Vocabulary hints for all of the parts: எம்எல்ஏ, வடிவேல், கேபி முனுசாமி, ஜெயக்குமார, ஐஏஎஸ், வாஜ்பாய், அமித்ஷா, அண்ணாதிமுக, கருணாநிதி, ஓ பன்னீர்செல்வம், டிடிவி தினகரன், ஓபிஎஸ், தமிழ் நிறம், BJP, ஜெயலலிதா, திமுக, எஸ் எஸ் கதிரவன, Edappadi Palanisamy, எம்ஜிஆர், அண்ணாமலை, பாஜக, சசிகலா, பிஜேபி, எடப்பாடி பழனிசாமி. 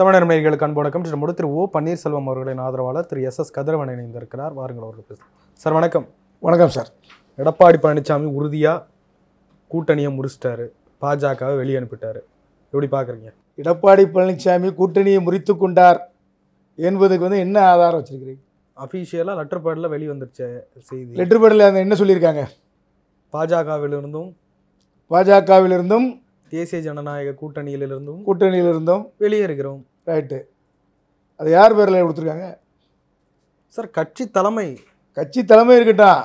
தமிழர் நேயர்களுக்கு அன்பு வணக்கம். நம்முடைய திரு ஓ பன்னீர்செல்வம் அவர்களின் ஆதரவாளர் திரு எஸ் எஸ் கதிரவன் இணைந்திருக்கிறார். வாருங்கள் அவர்கள் பேச. சார் வணக்கம். வணக்கம் சார். எடப்பாடி பழனிசாமி உறுதியாக கூட்டணியை முறிச்சிட்டாரு, பாஜகவை வெளியனுப்பிட்டாரு, எப்படி பார்க்குறீங்க? எடப்பாடி பழனிசாமி கூட்டணியை முறித்து கொண்டார் என்பதுக்கு என்ன ஆதாரம் வச்சுருக்கிறீங்க? அஃபீஷியலாக லெட்டர் பேடில் வெளியே வந்துருச்ச செய்தி. லெட்டர் பேடில் அந்த என்ன சொல்லியிருக்காங்க? பாஜகவிலிருந்தும் தேசிய ஜனநாயக கூட்டணியிலிருந்தும் வெளியே இருக்கிறோம். ரைட்டு, அது யார் பேரில் கொடுத்துருக்காங்க சார்? கட்சி தலைமை இருக்கட்டும்,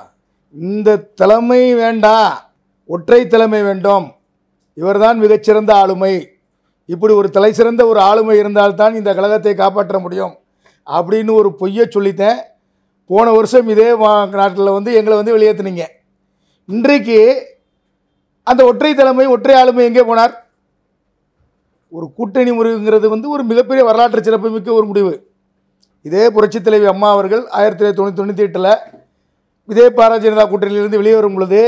இந்த தலைமை வேண்டாம், ஒற்றை தலைமை வேண்டும், இவர்தான் மிகச்சிறந்த ஆளுமை, இப்படி ஒரு தலை சிறந்த ஒரு ஆளுமை இருந்தால்தான் இந்த கழகத்தை காப்பாற்ற முடியும் அப்படின்னு ஒரு பொய்யை சொல்லிட்டேன். போன வருஷம் இதே நாட்டில் எங்களை வெளியேற்றினீங்க. இன்றைக்கு அந்த ஒற்றை தலைமை ஒற்றை ஆளுமை எங்கே போனார்? ஒரு கூட்டணி முறிவுங்கிறது ஒரு மிகப்பெரிய வரலாற்று சிறப்புமிக்க ஒரு முடிவு. இதே புரட்சித் தலைவி அம்மா அவர்கள் 1998 இதே பாரதிய ஜனதா கூட்டணியிலிருந்து வெளியே வரும் பொழுது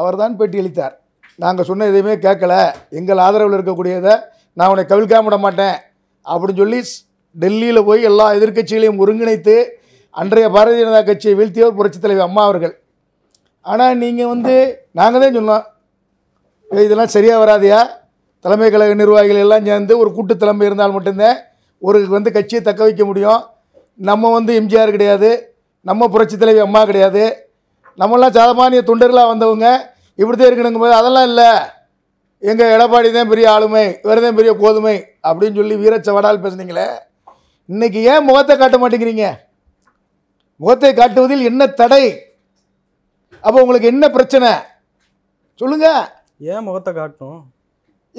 அவர் தான் பேட்டி அளித்தார். நாங்கள் சொன்ன எதையுமே கேட்கல, எங்கள் ஆதரவில் இருக்கக்கூடியதை நான் உன்னை கவிழ்க்காம விட மாட்டேன் அப்படின்னு சொல்லி டெல்லியில் போய் எல்லா எதிர்க்கட்சிகளையும் ஒருங்கிணைத்து அன்றைய பாரதிய ஜனதா கட்சியை வீழ்த்தியவர் புரட்சித் தலைவி அம்மா அவர்கள். ஆனால் நீங்கள் நாங்கள் தான் சொன்னோம், இதெல்லாம் சரியாக வராதியா, தலைமை கழக நிர்வாகிகள் எல்லாம் சேர்ந்து ஒரு கூட்டு தலைமை இருந்தால் மட்டும்தான் ஒரு கட்சியை தக்க வைக்க முடியும். நம்ம எம்ஜிஆர் கிடையாது, நம்ம புரட்சி தலைவி அம்மா கிடையாது, நம்மளாம் சாமானிய தொண்டர்களாக வந்தவங்க இப்படித்தான் இருக்கணுங்கும்போது அதெல்லாம் இல்லை, எங்கள் எடப்பாடி தான் பெரிய ஆளுமை, இவர் தான் பெரிய கோதுமை அப்படின்னு சொல்லி வீரச்சவடால் பேசுனீங்களே. இன்றைக்கி ஏன் முகத்தை காட்ட மாட்டேங்கிறீங்க? முகத்தை காட்டுவதில் என்ன தடை? அப்போ உங்களுக்கு என்ன பிரச்சனை சொல்லுங்கள். ஏன் முகத்தை காட்டணும்?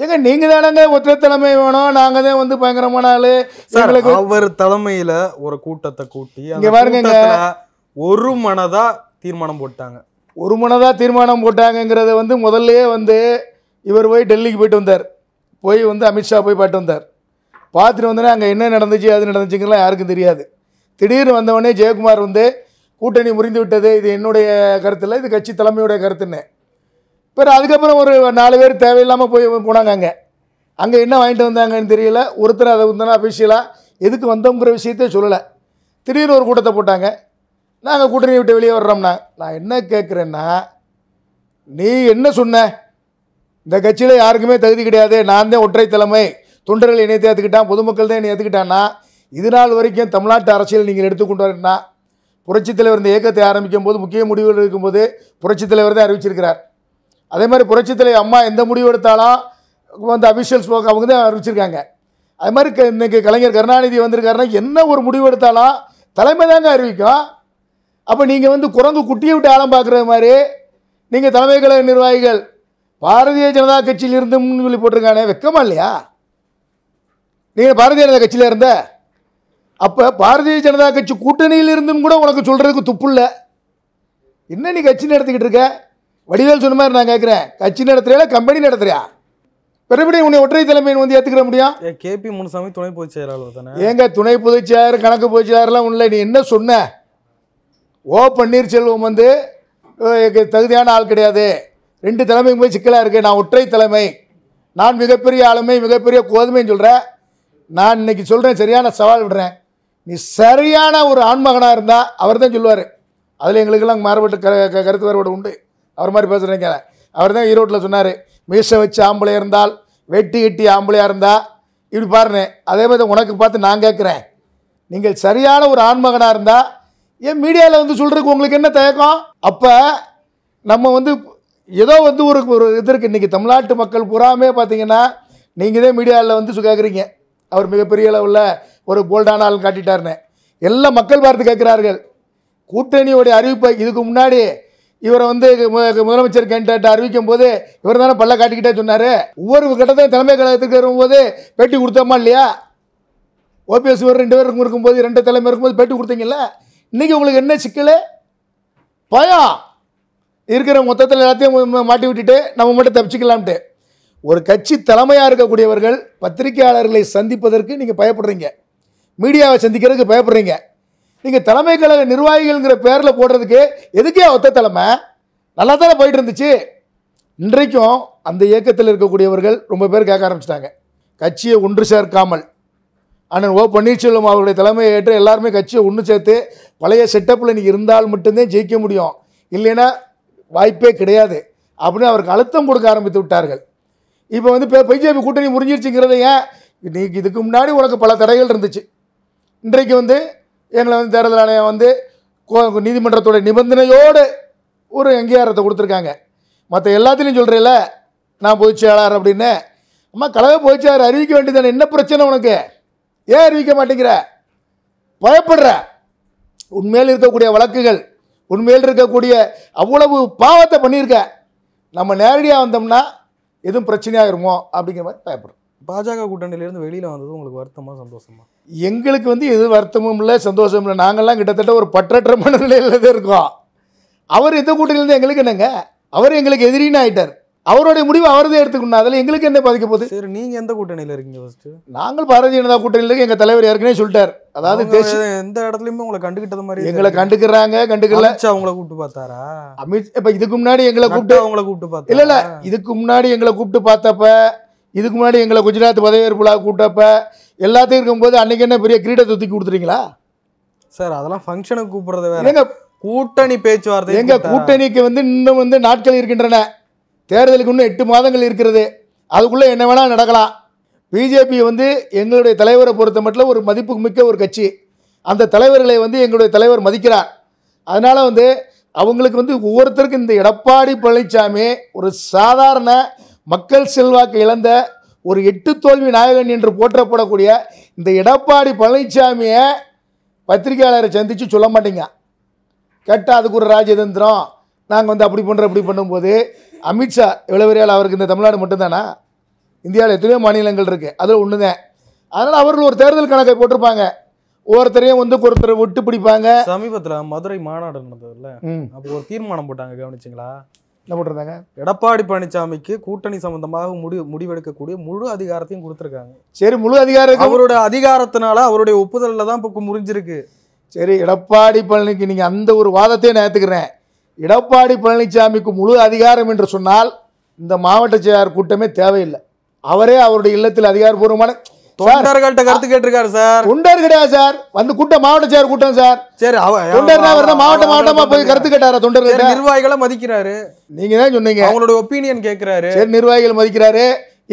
ஏங்க நீங்கள் தானங்க ஒற்றை தலைமை வேணும், நாங்கள் தான் பயங்கரமான ஆளு. அவர் தலைமையில் ஒரு கூட்டத்தை கூட்டி இங்கே பாருங்க, ஒரு மனதாக தீர்மானம் போட்டாங்கிறத முதல்லையே இவர் போய் டெல்லிக்கு போயிட்டு வந்தார், போய் அமித்ஷா போய் பாட்டு வந்தார். பார்த்துட்டு வந்தோடனே அங்கே என்ன நடந்துச்சு அது நடந்துச்சுங்கலாம் யாருக்கும் தெரியாது. திடீர்னு வந்தவொடனே ஜெயக்குமார் கூட்டணி முறிந்து விட்டது, இது என்னுடைய கருத்தில், இது கட்சி தலைமையுடைய கருத்துன்னு. பிறகு அதுக்கப்புறம் ஒரு 4 பேர் தேவையில்லாமல் போனாங்க. அங்கே என்ன வாங்கிட்டு வந்தாங்கன்னு தெரியல, ஒருத்தர் அதை அஃபிஷியலாக எதுக்கு வந்தோங்கிற விஷயத்தையே சொல்லலை. திடீர்னு ஒரு கூட்டத்தை போட்டாங்க, நாங்கள் கூட்டணி விட்டு வெளியே வர்றோம்னா. நான் என்ன கேட்குறேன்னா, நீ என்ன சொன்ன, இந்த கட்சியில் யாருக்குமே தகுதி கிடையாது, நான் தான் ஒற்றை தலைமை, தொண்டர்கள் என்னை ஏற்றுக்கிட்டான், பொதுமக்கள் தான் என்னை ஏற்றுக்கிட்டான்னா, இது நாள் வரைக்கும் தமிழ்நாட்டு அரசியல் நீங்கள் எடுத்துக்கொண்டு வரேன்னா, புரட்சித் தலைவர் இந்த இயக்கத்தை ஆரம்பிக்கும் போது முக்கிய முடிவுகள் இருக்கும்போது புரட்சித் தலைவர் தான் அறிவிச்சிருக்கிறார். அதே மாதிரி புரட்சித் தலைவர் அம்மா எந்த முடிவு எடுத்தாலும் அபிஷியல்ஸ் போக அவங்க தான் அறிவிச்சிருக்காங்க. அது மாதிரி இன்றைக்கி கலைஞர் கருணாநிதி வந்திருக்காருன்னா என்ன ஒரு முடிவு எடுத்தாலும் தலைமை தாங்க அறிவிக்கும். அப்போ நீங்கள் குரங்கு குட்டியை விட்டு ஆழம் பார்க்குறது மாதிரி நீங்கள் தலைமை கழக நிர்வாகிகள் பாரதிய ஜனதா கட்சியில் இருந்தும்னு சொல்லி போட்டிருக்கானே, வெக்கமா இல்லையா? நீங்கள் பாரதிய ஜனதா கட்சியில் இருந்த, அப்போ பாரதிய ஜனதா கட்சி கூட்டணியில் இருந்தும் கூட உனக்கு சொல்கிறதுக்கு துப்பு இல்லை, என்ன நீ கட்சி நடத்திக்கிட்டு இருக்க? வடிவேல் சொன்ன மாதிரி நான் கேட்குறேன், கட்சி நடத்துறியா கம்பெனி நடத்துறியா? பெருபடி உன்னை ஒற்றை தலைமையை ஏற்றுக்கிற முடியும்? கேபி முனுசாமி துணை பொதுச் செயலாளர் தானே. ஏங்க துணை பொதுச் செயலாளர் கணக்கு பொதுச் செயலாளர்லாம் உள்ள நீ என்ன சொன்ன? ஓ பன்னீர்செல்வம் தகுதியான ஆள் கிடையாது, 2 தலைமைக்கு போய் சிக்கலாக இருக்கு, நான் ஒற்றை தலைமை, நான் மிகப்பெரிய ஆளுமை, மிகப்பெரிய கோதுமைன்னு சொல்கிறேன். நான் இன்னைக்கு சொல்கிறேன், சரியான சவால் விடுறேன், நீ சரியான ஒரு ஆண்மகனாக இருந்தால் அவர் தான் சொல்லுவார். அதில் எங்களுக்கெல்லாம் மாறுபட்டு கருத்து வேறுபாடு உண்டு. அவர் மாதிரி பேசுகிறீங்க, அவர் தான் ஈரோட்டில் சொன்னார், மீசை வச்சு ஆம்பளையாக இருந்தால், வெட்டி கட்டி ஆம்பளையாக இருந்தால் இப்படி பாருங்க. அதே மாதிரி உனக்கு பார்த்து நான் கேட்குறேன், நீங்கள் சரியான ஒரு ஆண்மகனாக இருந்தால் ஏன் மீடியாவில் சொல்கிறதுக்கு உங்களுக்கு என்ன தயக்கம்? அப்போ நம்ம ஏதோ ஒரு இது இருக்குது. இன்றைக்கி தமிழ்நாட்டு மக்கள் புறாமே பார்த்தீங்கன்னா நீங்கள் தான் மீடியாவில் கேட்குறீங்க, அவர் மிகப்பெரிய அளவில் ஒரு போல்டான ஆள் காட்டிட்டாருன்னு எல்லா மக்கள் பார்த்து கேட்குறார்கள். கூட்டணியோடைய அறிவிப்பை இதுக்கு முன்னாடி இவரை முதலமைச்சர் கேண்டிடேட் அறிவிக்கும் போது இவர் தானே பல்ல காட்டிக்கிட்டே சொன்னார். ஒவ்வொரு கட்டத்தையும் தலைமை கழகத்துக்கு வரும்போது பேட்டி கொடுத்தோமா இல்லையா? ஓபிஎஸ் இவர் 2 பேருக்கும் இருக்கும்போது, 2 தலைமை இருக்கும்போது பேட்டி கொடுத்தீங்கல்ல. இன்றைக்கி உங்களுக்கு என்ன சிக்கல்? பயம் இருக்கிற மொத்தத்தில் எல்லாத்தையும் மாட்டி விட்டுட்டு நம்ம மட்டும் தப்பிச்சிக்கலாம்ட்டு ஒரு கட்சி தலைமையாக இருக்கக்கூடியவர்கள் பத்திரிகையாளர்களை சந்திப்பதற்கு நீங்கள் பயப்படுறீங்க, மீடியாவை சந்திக்கிறதுக்கு பயப்படுறீங்க. நீங்கள் தலைமை கழக நிர்வாகிகள்ங்கிற பேரில் போடுறதுக்கு எதுக்கே ஒத்த தலைமை? நல்லா தானே போயிட்டு இருந்துச்சு. இன்றைக்கும் அந்த இயக்கத்தில் இருக்கக்கூடியவர்கள் ரொம்ப பேர் கேட்க ஆரம்பிச்சிட்டாங்க, கட்சியை ஒன்று சேர்க்காமல் Anan O Panichel Talame Alarme Kachi Unuchate, Palaya set up and Irndal Mutane J Mudio, Ilena Waipe Kreade, Abuna or Kalatam Burgaram with Targal. If on the Paja put any Murji Chigraya, you need the Kumnadi work a palatarial and the chick. Drake on the Yandarana on the Nidimatore Nibandana Yode Urangia at the Utranga. Matelatin Jolrela, Nabucha Rabdine, Makala Bocha, Ariko and then end up Prachana. Yeah, we can take it. Piper Unmail the Kudia Valakigal, Unmail Rika Kudia, Avulabu Pawa the Panirka, Namanaria on them now, Idum Prachina or more, Abdicam Piper. Bajaka couldn't learn the Velina on the Zoom of Vartamas and Dosama. Yingle Kundi is Vartamum less and Dosam and Angalang at the over Patratraman and Leatherga. Our Itha good in the Anglican and our Anglic every nighter. Our முடிவு அவர்தே எடுத்துக்கணும் எங்களுக்கு என்ன பாதிக்க போகுது சரி நீங்க எந்த கூட்டணியில இருக்கீங்க ஃபர்ஸ்ட் நாங்க பாரதிய ஜனதா கூட்டணியில இருக்கோம் எங்க தலைவர் ஏற்கனவே சொல்லிட்டார் அதாவது தேசி எந்த இடத்துலயும் உங்களை கண்டுக்கிட்டது மாதிரி எங்களை கண்டுக்கறாங்க கண்டுக்கல அச்சா உங்களை கூப்பிட்டு பார்த்தாரா அமித் இப்ப இதுக்கு முன்னாடி எங்களை கூப்பிட்டு அவங்களை கூப்பிட்டு பார்த்தா இல்ல இல்ல இதுக்கு முன்னாடி எங்களை கூப்பிட்டு பார்த்தப்ப இதுக்கு முன்னாடி எங்களை குஜராத் பதவியேற்புல கூட்டப்ப எல்லாத்தையும் இருக்கும்போது அன்னைக்கு என்ன பெரிய கிரீட தூக்கி கொடுத்துறீங்களா சார் அதெல்லாம் ஃபங்க்ஷனுக்கு கூப்பிடுறது வேற எங்க கூட்டணி பேச்சு வார்த்தை எங்க கூட்டணிக்கு வந்து இன்னும் வந்து நாட்கள் இருக்கின்றன தேர்தலுக்கு இன்னும் 8 மாதங்கள் இருக்குது அதுக்குள்ள என்ன வேணா நடக்கலாம் बीजेपी வந்து எங்களுடைய தலைவரை பொறுத்தமட்டில் ஒரு மதிப்புக்கு மிக்க ஒரு கட்சி அந்த தலைவர்களை வந்து எங்களுடைய தலைவர் மதிக்கிறார் அதனால வந்து அவங்களுக்கு வந்து ஒவ்வொருத்தருக்கும் இந்த எடப்பாடி பழனிசாமி ஒரு சாதாரண மக்கள் செல்வாக்கு இழந்த ஒரு எட்டு தோல்வி நாயகன் என்று போற்றப்படக்கூடிய இந்த எடப்பாடி பழனிசாமியை பத்திரிகையாளரை சந்திச்சு சொல்ல மாட்டீங்க கேட்டா அதுக்கு ஒரு ராஜதந்திரம் நாங்க வந்து அப்படி பண்ற இப்படி பண்ணும்போது அமித்ஷா எவ்வளவு பெரிய ஆள் அவருக்கு இந்த தமிழ்நாடு மட்டும் தானா இந்தியால எத்தனை மாநிலங்கள் இருக்கு அதுல ஒண்ணுதான் அதனால அவர்கள் ஒரு தேர்தல் கணக்கை போட்டுப்பாங்க ஒவ்வொருத்தரையும் வந்து ஒருத்தரை விட்டு பிடிப்பாங்க சமீபத்துல மதுரை மாநாடு நடந்ததுல அப்போ ஒரு தீர்மானம் போட்டாங்க கவனிச்சீங்களா என்ன போட்டுறாங்க எடப்பாடி பழனிசாமிக்கு கூட்டணி சம்பந்தமாக முடிவெடுக்க கூடிய முழு அதிகாரத்தையும் கொடுத்திருக்காங்க சரி முழு அதிகாரம் அவரோட அதிகாரத்தினால அவருடைய ஒப்புதல்ல தான் இப்ப முறிஞ்சிருக்கு சரி எடப்பாடி பழனிக்கு நீங்க அந்த ஒரு வாதத்தை ஏத்துக்கிறேன் எடப்பாடி பழனிசாமிக்கு முழு அதிகாரம் என்று சொன்னால் இந்த மாவட்ட செயலாளர் கூட்டமே தேவையில்லை அவரே அவருடைய இல்லத்தில் அதிகாரபூர்வமான தொண்டர்கள்ட்ட கருத்து கேட்டிருக்காரு சார் தொண்டர் கிடையாது சார் வந்து கூட்ட மாவட்ட செயலாளர் கூட்டம் சார் சரி தொண்டர்னா வரனா மாவட்ட மாவட்டமா போய் கருத்து கேட்டாரா தொண்டர்கள் நிர்வாகிகளை மதிக்கிறாரு நீங்க தான் சொன்னீங்க அவங்களுடைய ஒபினியன் கேக்குறாரு சரி நிர்வாகிகள் மதிக்கிறாரு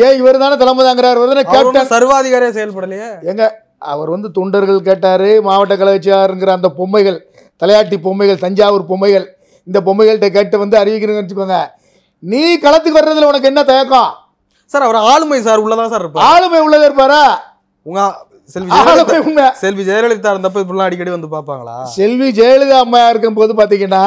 ஏன் இவர்தானே தலைமைதாங்கறாரு இவர்தானே கேப்டன் சர்வாதிகாரியா செயல்படலையே எங்க அவர் வந்து தொண்டர்கள் கேட்டாரு மாவட்ட கழக செயலாளர்ங்கற அந்த பொம்மைகள் தலையாட்டி பொம்மைகள் தஞ்சாவூர் பொம்மைகள் இந்த பொம்மைகள்ட்ட கேட்டு வந்து அறிவிக்கிறேன்னு வெச்சுக்கோங்க நீ களத்துக்கு வர்றதுல உனக்கு என்ன தயக்கம் சார் அவர் ஆளுமை சார் உள்ளதா சார் இருப்பார் ஆளுமை உள்ளதே இருப்பாரா உங்க செல்வி ஜெயலலிதா இருந்தப்ப இப்படி அடிக்கடி வந்து பாப்பாங்களா செல்வி ஜெயலலிதா அம்மா இருக்கும்போது பாத்தீங்கன்னா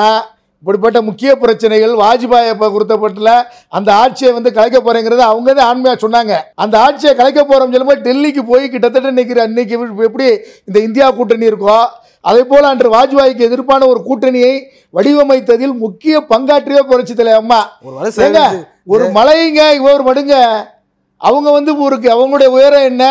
இப்படிப்பட்ட முக்கிய பிரச்சனைகள் வாஜ்பாய் அப்ப குறித்தப்பட்டல அந்த ஆட்சியை வந்து கலைக்க போறேங்கறது அவங்க தான் ஆண்மையா சொன்னாங்க அந்த ஆட்சியை கலைக்க போறோம் சொல்லும்போது டெல்லிக்கு போய் கிட்டத்தட்ட இன்னைக்கு எப்படி இந்த இந்தியா கூட்டணி இருக்கோ அதேபோல அன்று வாஜ்பாய்க்கு எதிரான ஒரு கூட்டணியை வடிவமைத்ததில் முக்கிய பங்காற்றியே புரட்சித்தலை அம்மா ஒரு மலைங்க இவர் மடுங்க அவங்க வந்து ஊருக்கு அவங்களுடைய உயரம் என்ன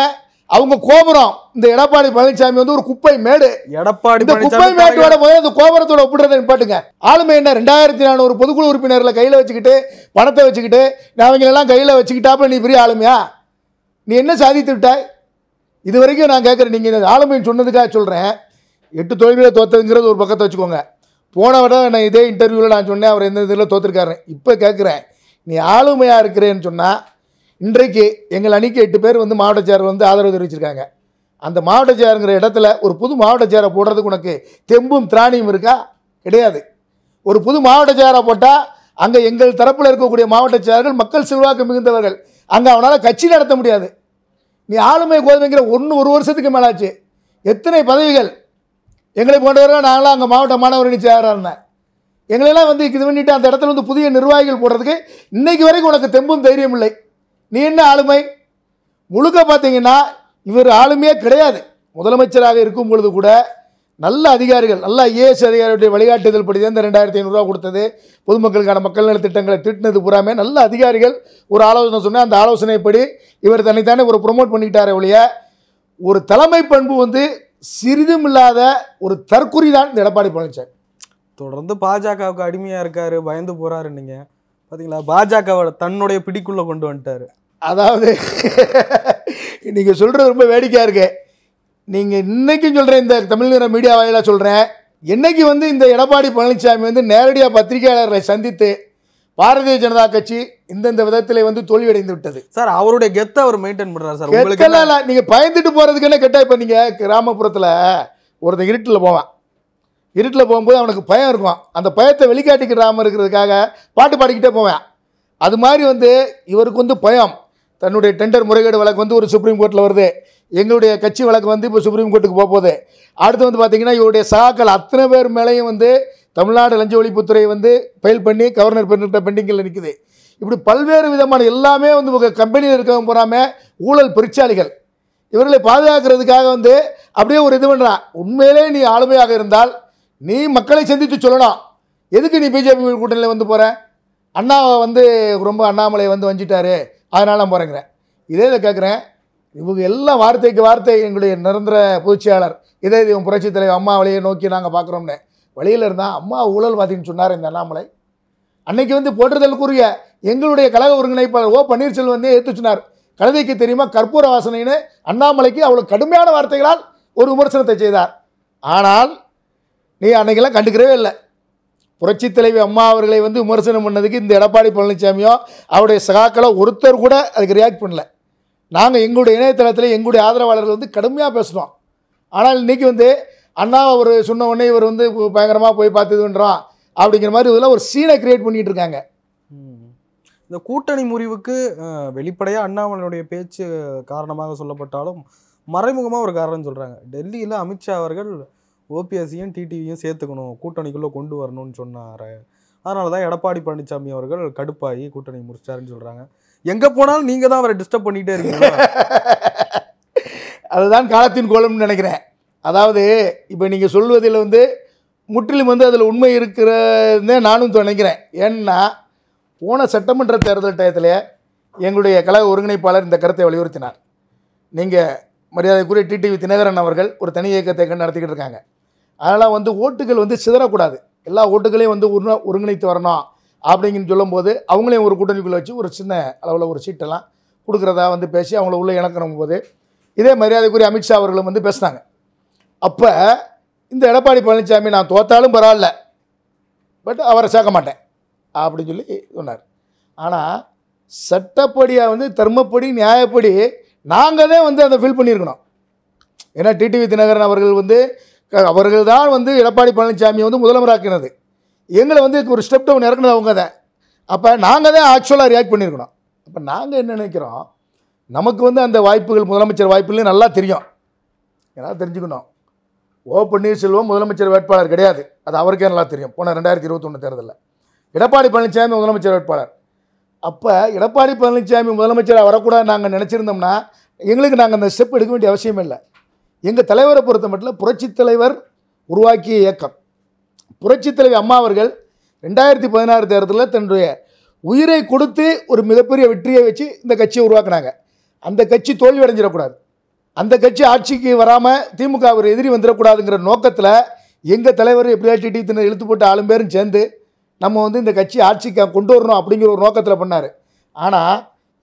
அவங்க கோபுரம் இந்த எடப்பாடி பழனிசாமி வந்து ஒரு குப்பை மேடு எடப்பாடி குப்பை மேட்டோட போய் அந்த கோபுரத்தோட ஒப்பிடுறத நிப்பாட்டுங்க ஆளுமை என்ன 2400 பொதுக்குழு உறுப்பினர்களை கையில வச்சுக்கிட்டு பணத்தை வச்சுக்கிட்டு அவங்க எல்லாம் கையில வச்சுக்கிட்டாப்புல நீ பெரிய ஆளுமையா நீ என்ன சாதித்து விட்டாய் இது வரைக்கும் நான் கேக்குறேன் நீங்க ஆளுமைன்னு சொன்னதுக்காக சொல்றேன் 8 தோல்வியில தோத்ததுங்கிறது ஒரு பக்கத்தை வச்சுக்கோங்க போன விட நான் இதே இன்டர்வியூவில் நான் சொன்னேன் அவர் எந்த இதில் தோற்றுருக்காருன்னு இப்போ கேட்குறேன் நீ ஆளுமையாக இருக்கிறேன்னு சொன்னால் இன்றைக்கு எங்கள் அணிக்கு 8 பேர் வந்து மாவட்ட சேர் வந்து ஆதரவு தெரிவிச்சிருக்காங்க அந்த மாவட்ட சேருங்கிற இடத்துல ஒரு புது மாவட்ட சேரை போடுறதுக்கு உனக்கு தெம்பும் திராணியும் இருக்கா கிடையாது ஒரு புது மாவட்ட சேரை போட்டால் அங்கே எங்கள் தரப்பில் இருக்கக்கூடிய மாவட்ட சேர்கள் மக்கள் செல்வாக்கு மிகுந்தவர்கள் அங்கே அவனால் கட்சி நடத்த முடியாது நீ ஆளுமை கோதுமைங்கிற ஒரு வருஷத்துக்கு மேலாச்சு எத்தனை பதவிகள் எங்களை போன்றவர்கள் நாங்களாம் அங்கே மாவட்ட மாணவரணி சேர்றாருந்தேன் எங்களெல்லாம் வந்து இது பண்ணிட்டு அந்த இடத்துல வந்து புதிய நிர்வாகிகள் போடுறதுக்கு இன்னைக்கு வரைக்கும் உனக்கு தெம்பும் தைரியம் இல்லை நீ என்ன ஆளுமை முழுக்க பார்த்தீங்கன்னா இவர் ஆளுமையே கிடையாது முதலமைச்சராக இருக்கும் பொழுது கூட நல்ல அதிகாரிகள் நல்ல ஐஏஎஸ் அதிகாரிகளுடைய வழிகாட்டுதல் படி தான் இந்த 2500 ரூபா கொடுத்தது பொதுமக்களுக்கான மக்கள் நல திட்டங்களை திட்டினது பூராமே நல்ல அதிகாரிகள் ஒரு ஆலோசனை சொன்னால் அந்த ஆலோசனைப்படி இவர் தன்னைத்தானே ஒரு ப்ரொமோட் பண்ணிக்கிட்டாரே ஒழிய ஒரு தலைமை பண்பு வந்து சிறிதும் இல்லாத ஒரு தற்குறி தான் இந்த எடப்பாடி பழனிசாமி தொடர்ந்து பாஜகவுக்கு அடிமையா இருக்காரு பயந்து போறாரு நீங்க பாத்தீங்களா பாஜகவோட தன்னுடைய பிடிக்குள்ள கொண்டு வந்துட்டாரு அதாவது நீங்க சொல்றது ரொம்ப வேடிக்கையா இருக்கு நீங்க இன்னைக்கு சொல்றேன் இந்த தமிழ் நிற மீடியா வாயிலா சொல்றேன் இன்னைக்கு வந்து இந்த எடப்பாடி பழனிசாமி வந்து நேரடியாக பத்திரிகையாளர்களை சந்தித்து பாரதிய ஜனதா கட்சி இந்த விதத்திலே வந்து தோல்வி அடைந்து விட்டது சார் அவருடைய கெத்தை அவர் மெயின்டைன் பண்றாரு சார் உங்களுக்கு இல்ல நீங்க பயந்துட்டு போறதுக்கு என்ன கெட்டா இப்ப நீங்க கிராமப்புறத்துல ஒருத்தன் இருட்டில் போவான் இருட்டில் போகும்போது அவனுக்கு பயம் இருக்கும் அந்த பயத்தை வெளிக்காட்டிக்கிறாம இருக்கிறதுக்காக பாட்டு பாடிக்கிட்டே போவேன் அது மாதிரி வந்து இவருக்கு வந்து பயம் தன்னுடைய டெண்டர் முறைகேடு வழக்கு வந்து ஒரு சுப்ரீம் கோர்ட்டில் வருது எங்களுடைய கட்சி வழக்கு வந்து இப்போ சுப்ரீம் கோர்ட்டுக்கு போகுது அடுத்து வந்து பார்த்தீங்கன்னா இவருடைய சகாக்கள் அத்தனை பேர் மேலேயும் வந்து தமிழ்நாடு லஞ்ச ஒழிப்புத்துறை வந்து ஃபைல் பண்ணி கவர்னர் பெண்ணிட்ட பெண்டிங்கில் நிற்குது இப்படி பல்வேறு விதமான எல்லாமே வந்து உங்கள் கம்பெனியில் இருக்கவங்க போகாமல் ஊழல் பெருச்சாளிகள் இவர்களை பாதுகாக்கிறதுக்காக வந்து அப்படியே ஒரு இது பண்ணுறான் உண்மையிலே நீ ஆளுமையாக இருந்தால் நீ மக்களை சந்தித்து சொல்லணும் எதுக்கு நீ பிஜேபி கூட்டணியில் வந்து போகிற அண்ணாவை வந்து ரொம்ப அண்ணாமலை வந்து வஞ்சிட்டாரு அதனால் நான் போகிறேங்கிறேன் இதே இதை கேட்குறேன் இவங்க எல்லாம் வார்த்தைக்கு வார்த்தை எங்களுடைய நிரந்தர பொதுச்செயலாளர் இதே இது இவன் புரட்சித் தலைவர் அம்மா வழியை நோக்கி நாங்கள் பார்க்குறோம்னு வழியில் இருந்தால் அம்மா ஊழல்வாதின்னு சொன்னார் இந்த அண்ணாமலை அன்னைக்கு வந்து போற்றுதலுக்குரிய எங்களுடைய கழக ஒருங்கிணைப்பாளர் ஓ பன்னீர்செல்வம் வந்து எடுத்து சொன்னார் கழுதைக்கு தெரியுமா கற்பூர வாசனைன்னு அண்ணாமலைக்கு அவ்வளோ கடுமையான வார்த்தைகளால் ஒரு விமர்சனத்தை செய்தார் ஆனால் நீ அன்னைக்கெல்லாம் கண்டுக்கிறவே இல்லை புரட்சித் தலைவி அம்மா அவர்களை வந்து விமர்சனம் பண்ணதுக்கு இந்த எடப்பாடி பழனிசாமியோ அவருடைய சகாக்களோ ஒருத்தர் கூட அதுக்கு ரியாக்ட் பண்ணல நாங்கள் எங்களுடைய இணையதளத்தில் எங்களுடைய ஆதரவாளர்கள் வந்து கடுமையாக பேசுகிறோம் ஆனால் இன்றைக்கி வந்து அண்ணா அவர் சொன்ன உடனே இவர் வந்து பயங்கரமாக போய் பார்த்துதுன்றோம் அப்படிங்கிற மாதிரி இதெல்லாம் ஒரு சீனை கிரியேட் பண்ணிகிட்டு இருக்காங்க இந்த கூட்டணி முறிவுக்கு வெளிப்படையாக அண்ணாமலையுடைய பேச்சு காரணமாக சொல்லப்பட்டாலும் மறைமுகமாக ஒரு காரணம் சொல்கிறாங்க டெல்லியில் அமித்ஷா அவர்கள் ஓபிஎஸ்சியும் டிடிவியும் சேர்த்துக்கணும் கூட்டணிக்குள்ளே கொண்டு வரணும்னு சொன்னார் அதனால தான் எடப்பாடி பழனிசாமி அவர்கள் கடுப்பாகி கூட்டணி முடிச்சாருன்னு சொல்கிறாங்க எங்கே போனாலும் நீங்கள் தான் அவரை டிஸ்டர்ப் பண்ணிகிட்டே இருக்கீங்க அதுதான் காலத்தின் கோலம்னு நினைக்கிறேன் அதாவது இப்போ நீங்கள் சொல்வதில் வந்து முற்றிலும் வந்து அதில் உண்மை இருக்கிறதே நானும் நினைக்கிறேன் ஏன்னா போன சட்டமன்ற தேர்தல் டயத்தில் எங்களுடைய கழக ஒருங்கிணைப்பாளர் இந்த கருத்தை வலியுறுத்தினார் நீங்கள் மரியாதைக்குரிய டிடிவி தினகரன் அவர்கள் ஒரு தனி இயக்கத்தை கண்டு நடத்திக்கிட்டு இருக்காங்க அதனால் வந்து ஓட்டுகள் வந்து சிதறக்கூடாது எல்லா ஓட்டுகளையும் வந்து ஒருங்கிணைத்து வரணும் அப்படிங்கன்னு சொல்லும்போது அவங்களையும் ஒரு கூட்டணிக்குள்ளே வச்சு ஒரு சின்ன அளவில் ஒரு சீட்டெல்லாம் கொடுக்குறதா வந்து பேசி அவங்கள உள்ளே இணக்கணும் போது இதே மரியாதைக்குரிய அமித்ஷா அவர்களும் வந்து பேசினாங்க அப்போ இந்த எடப்பாடி பழனிசாமி நான் தோத்தாலும் பரவாயில்ல பட் அவரை சேர்க்க மாட்டேன் அப்படின்னு சொல்லி சொன்னார் ஆனால் சட்டப்படியாக வந்து தர்மப்படி நியாயப்படி நாங்கள் தான் வந்து அதை ஃபில் பண்ணியிருக்கணும் ஏன்னா டிடிவி தினகரன் அவர்கள் வந்து அவர்கள் தான் வந்து எடப்பாடி பழனிசாமியை வந்து முதலமைச்சராக்கினது எங்களை வந்து ஒரு ஸ்டெப் டவுன் இறக்குனது அவங்க தான் அப்போ நாங்கள் தான் ஆக்சுவலாக ரியாக்ட் பண்ணியிருக்கணும் அப்போ நாங்கள் என்ன நினைக்கிறோம் நமக்கு வந்து அந்த வாய்ப்புகள் முதலமைச்சர் வாய்ப்புலேயும் நல்லா தெரியும் எல்லாம் தெரிஞ்சுக்கணும் ஓ பன்னீர்செல்வம் முதலமைச்சர் வேட்பாளர் கிடையாது அது அவருக்கே நல்லா தெரியும் போன 2021 தேர்தலில் எடப்பாடி பழனிசாமி முதலமைச்சர் வேட்பாளர் அப்போ எடப்பாடி பழனிசாமி முதலமைச்சராக வரக்கூடாது நாங்கள் நினச்சிருந்தோம்னா எங்களுக்கு நாங்கள் அந்த ஸ்டெப் எடுக்க வேண்டிய அவசியம் இல்லை எங்கள் தலைவரை பொறுத்த மட்டும் புரட்சித் தலைவர் உருவாக்கிய இயக்கம் புரட்சித் தலைவி அம்மா அவர்கள் 2016 தேர்தலில் தன்னுடைய உயிரை கொடுத்து ஒரு மிகப்பெரிய வெற்றியை வச்சு இந்த கட்சியை உருவாக்குனாங்க அந்த கட்சி தோல்வி அடைஞ்சிடக்கூடாது அந்த கட்சி ஆட்சிக்கு வராமல் திமுக ஒரு எதிரி வந்துடக்கூடாதுங்கிற நோக்கத்தில் எங்கள் தலைவர் எப்படியா டிடி தினர் இழுத்து போட்டு ஆளும் பேரும் சேர்ந்து நம்ம வந்து இந்த கட்சி ஆட்சிக்கு கொண்டு வரணும் அப்படிங்கிற ஒரு நோக்கத்தில் பண்ணார் ஆனால்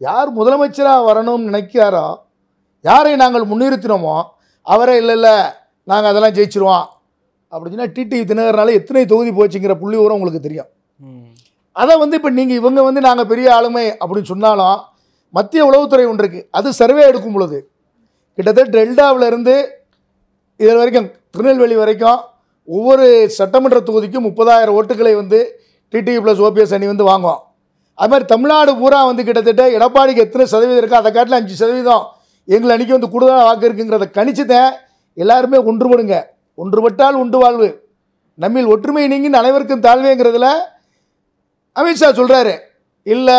யார் முதலமைச்சராக வரணும்னு நினைக்கிறாரோ யாரை நாங்கள் முன்னிறுத்தினோமோ அவரே இல்லை நாங்கள் அதெல்லாம் ஜெயிச்சிருவோம் அப்படின்னா டிடிவி தினகரனால் எத்தனை தொகுதி போச்சுங்கிற புள்ளி ஊரம் உங்களுக்கு தெரியும் அதை வந்து இப்போ நீங்கள் இவங்க வந்து நாங்கள் பெரிய ஆளுமை அப்படின்னு சொன்னாலும் மத்திய உளவுத்துறை ஒன்று இருக்குது அது சர்வே எடுக்கும் பொழுது கிட்டத்தட்ட டெல்டாவிலேருந்து இது வரைக்கும் திருநெல்வேலி வரைக்கும் ஒவ்வொரு சட்டமன்ற தொகுதிக்கும் 30,000 ஓட்டுகளை வந்து டிடிவி ப்ளஸ் ஓபிஎஸ் அணி வந்து வாங்குவோம் அது மாதிரி தமிழ்நாடு பூரா வந்து கிட்டத்தட்ட எடப்பாடிக்கு எத்தனை சதவீதம் இருக்கோ அதை காட்டில் 5% எங்களை அன்றைக்கி வந்து கூடுதலாக வாக்கு இருக்குங்கிறத கணிச்சுதான் எல்லாருமே ஒன்றுபடுங்க ஒன்றுபட்டால் உண்டு வாழ்வு நம்மில் ஒற்றுமை நீங்கின்னு அனைவருக்கும் தாழ்வேங்கிறதுல அமித்ஷா சொல்கிறாரு இல்லை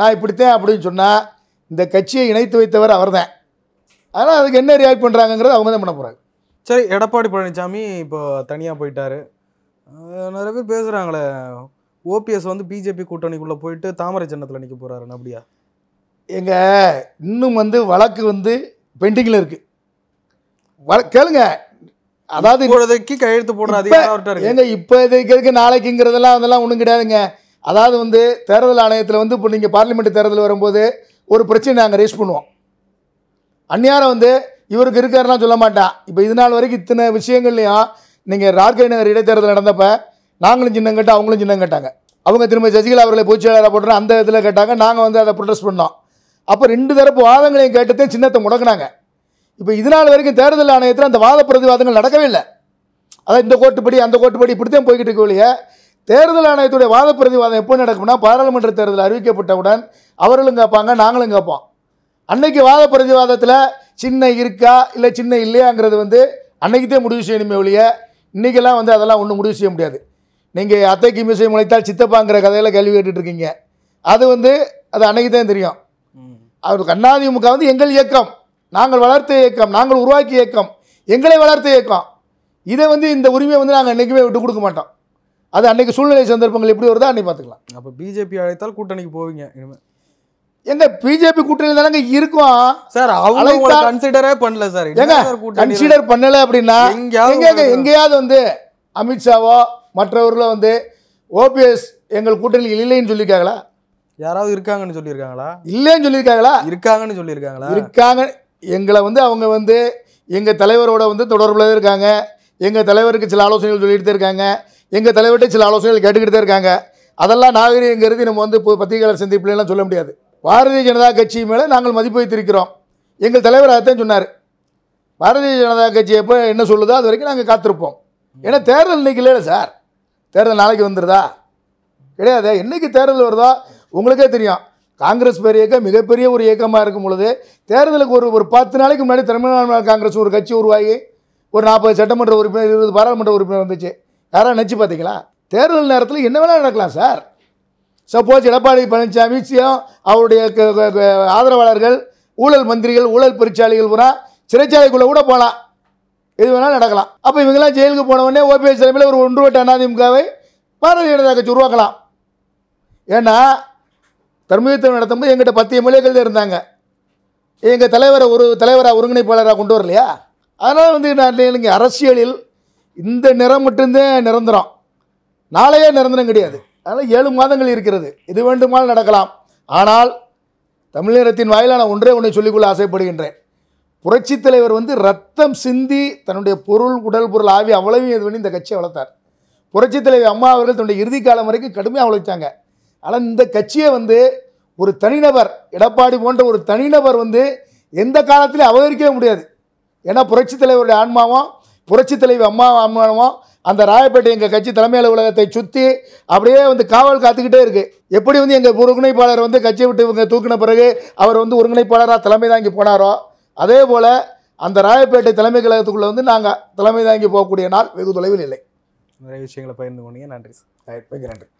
நான் இப்படித்தேன் அப்படின்னு சொன்னால் இந்த கட்சியை இணைத்து வைத்தவர் அவர் தான் ஆனால் அதுக்கு என்ன ரியாக்ட் பண்ணுறாங்கங்கிறது அவங்க தான் பண்ண போகிறாங்க சரி எடப்பாடி பழனிசாமி இப்போ தனியாக போயிட்டார் நிறைய பேர் பேசுகிறாங்களே ஓபிஎஸ் வந்து பிஜேபி கூட்டணிக்குள்ளே போயிட்டு தாமரை சின்னத்தில் நிற்க போகிறாருன்னு அப்படியா எங்கள் இன்னும் வந்து வழக்கு வந்து பெண்டிங்கில் இருக்குது கேளுங்க அதாவது இப்போதைக்கு கையெழுத்து போடுறாங்க ஏங்க இப்போ இதுக்கு நாளைக்குங்கிறதெல்லாம் அதெல்லாம் ஒன்றும் கிடையாதுங்க அதாவது வந்து தேர்தல் ஆணையத்தில் வந்து இப்போ நீங்கள் பார்லிமெண்ட் தேர்தல் வரும்போது ஒரு பிரச்சனை நாங்கள் ரேஸ் பண்ணுவோம் அந்நியாரம் வந்து இவருக்கு இருக்காருன்னா சொல்ல மாட்டா. இப்போ இது நாள் வரைக்கும் இத்தனை விஷயங்கள்லையும் நீங்கள் ராட்கை நகர் இடைத்தேர்தல் நடந்தப்ப நாங்களும் சின்னம் கேட்டால் அவங்களும் சின்னம் கேட்டாங்க. அவங்க திரும்ப சசிகலா அவர்களை பொதுச்செயலாளராக போட்டோன்னா அந்த இதில் கேட்டாங்க, நாங்கள் வந்து அதை ப்ரொடெஸ்ட் பண்ணோம். அப்போ ரெண்டு தரப்பு வாதங்களையும் கேட்டதே சின்னத்தை முடக்கினாங்க. இப்போ இது நாள் வரைக்கும் தேர்தல் ஆணையத்தில் அந்த வாத பிரதிவாதங்கள் நடக்கவே இல்லை. அதான் இந்த கோட்டுப்படி அந்த கோட்டுப்படி இப்படித்தான் போய்கிட்டு இருக்கவில்லையே. தேர்தல் ஆணையத்துடைய வாத பிரதிவாதம் எப்போ நடக்கும்னா, பாராளுமன்ற தேர்தல் அறிவிக்கப்பட்டவுடன் அவர்களும் கேட்பாங்க நாங்களும் கேட்போம். அன்னைக்கு வாத பிரதிவாதத்தில் சின்ன இருக்கா இல்லை சின்ன இல்லையாங்கிறது வந்து அன்னைக்குதே முடிவு செய்யணுமே ஒழிய இன்றைக்கெல்லாம் வந்து அதெல்லாம் ஒன்றும் முடிவு செய்ய முடியாது. நீங்கள் அத்தைக்கு மீசை முளைத்தால் சித்தப்பாங்கிற கதையில் கேள்வி கேட்டுட்ருக்கீங்க. அது வந்து அது அன்னைக்கு தான் தெரியும். அவருக்கு அண்ணாதிமுக வந்து எங்கள் இயக்கம், நாங்கள் வளர்த்த இயக்கம், நாங்கள் உருவாக்கிய இயக்கம், எங்களை வளர்த்த இயக்கம். இதை வந்து இந்த உரிமையை வந்து நாங்கள் என்றைக்குமே விட்டு கொடுக்க மாட்டோம். அது அன்றைக்கி சூழ்நிலை சந்தர்ப்பங்கள் எப்படி வருதோ அன்றைக்கி பார்த்துக்கலாம். அப்போ பிஜேபி அழைத்தால் கூட்டணிக்கு போவீங்க இனிமேல்? எங்க பிஜேபி கூட்டணியில் தானே இருக்கும் சார். அவங்க கன்சிடரே பண்ணல சார். எங்க கன்சிடர் பண்ணலை அப்படின்னா எங்கேயாவது வந்து அமித்ஷாவோ மற்றவர்களோ வந்து ஓபிஎஸ் எங்கள் கூட்டணியில் இல்லைன்னு சொல்லியிருக்காங்களா? யாராவது இருக்காங்கன்னு சொல்லியிருக்காங்களா? இல்லைன்னு சொல்லியிருக்காங்களா? இருக்காங்கன்னு சொல்லியிருக்காங்களா? இருக்காங்க. எங்களை வந்து அவங்க வந்து எங்கள் தலைவரோட வந்து தொடர்பில் இருக்காங்க. எங்கள் தலைவருக்கு சில ஆலோசனைகள் சொல்லிட்டு தான் இருக்காங்க. எங்கள் தலைவர்கிட்ட சில ஆலோசனைகள் கேட்டுக்கிட்டு தான் இருக்காங்க. அதெல்லாம் நாகரீகங்கிறது நம்ம வந்து பத்திரிகையாளர் சந்திப்புலாம் சொல்ல முடியாது. பாரதிய ஜனதா கட்சி மேலே நாங்கள் மதிப்பு வைத்திருக்கிறோம். எங்கள் தலைவர் அதைத்தான் சொன்னார். பாரதிய ஜனதா கட்சி எப்போ என்ன சொல்லுதோ அது வரைக்கும் நாங்கள் காத்திருப்போம். ஏன்னா தேர்தல் இன்றைக்கி இல்லையில சார். தேர்தல் நாளைக்கு வந்துடுதா? கிடையாது. என்றைக்கு தேர்தல் வருதோ உங்களுக்கே தெரியும். காங்கிரஸ் பேர் இயக்கம் மிகப்பெரிய ஒரு இயக்கமாக இருக்கும் பொழுது தேர்தலுக்கு ஒரு 10 நாளைக்கு முன்னாடி தமிழ்நாடு காங்கிரஸ் ஒரு கட்சி உருவாகி ஒரு 40 சட்டமன்ற உறுப்பினர் 20 பாராளுமன்ற உறுப்பினர் வந்துச்சு. யாராவது நினச்சி பார்த்தீங்களா? தேர்தல் நேரத்தில் என்ன வேணால் நடக்கலாம் சார். சப்போஸ் எடப்பாடி பழனிசாமி அவருடைய ஆதரவாளர்கள் ஊழல் மந்திரிகள் ஊழல் பெருச்சாளிகள் பூரா சிறைச்சாலைக்குள்ளே கூட போகலாம். எது வேணாலும் நடக்கலாம். அப்போ இவங்கெல்லாம் ஜெயிலுக்கு போனவொடனே ஓபிஎஸ் தலைமையில் ஒரு ஒன்றுவட்ட அண்ணாதிமுகவை பாரதிய ஜனதா கட்சி உருவாக்கலாம். ஏன்னா தர்மயுத்தம் நடத்தும்போது எங்கிட்ட 10 எம்எல்ஏக்கள் தான் இருந்தாங்க. எங்கள் தலைவரை ஒரு தலைவராக ஒருங்கிணைப்பாளராக கொண்டு வரலையா? அதனால் வந்து நான் அரசியலில் இந்த நிறம் மட்டும்தான் நிரந்தரம். நாளையே நிரந்தரம் கிடையாது. அதனால் 7 மாதங்கள் இருக்கிறது. இது வேண்டுமானால் நடக்கலாம். ஆனால் தமிழகத்தின் வாயிலான ஒன்றே ஒன்றை சொல்லிக்கொள்ள ஆசைப்படுகின்றேன். புரட்சித் தலைவர் வந்து ரத்தம் சிந்தி தன்னுடைய பொருள் உடல் பொருள் ஆவி அவ்வளவு இது பண்ணி இந்த கட்சியை வளர்த்தார். புரட்சித் தலைவர் அம்மா அவர்கள் தன்னுடைய இறுதி காலம் வரைக்கும் கடுமையாக வளர்த்தாங்க. ஆனால் இந்த கட்சியை வந்து ஒரு தனிநபர் எடப்பாடி போன்ற ஒரு தனிநபர் வந்து எந்த காலத்திலையும் அபகரிக்கவே முடியாது. ஏன்னா புரட்சித் தலைவருடைய ஆன்மாவும் புரட்சித் தலைவர் அம்மா ஆன்மாவும் அந்த ராயப்பேட்டை எங்கள் கட்சி தலைமை அலுவலகத்தை சுற்றி அப்படியே வந்து காவல் காத்துக்கிட்டே இருக்குது. எப்படி வந்து எங்கள் ஒருங்கிணைப்பாளர் வந்து கட்சியை விட்டு இவங்க தூக்கின பிறகு அவர் வந்து ஒருங்கிணைப்பாளராக தலைமை தாங்கி போனாரோ அதே போல் அந்த ராயப்பேட்டை தலைமை கழகத்துக்குள்ளே வந்து நாங்கள் தலைமை தாங்கி போகக்கூடிய நாள் வெகு தொலைவில் இல்லை. நிறைய விஷயங்களை பகிர்ந்து கொண்டீங்க. நன்றி சார். நன்றி.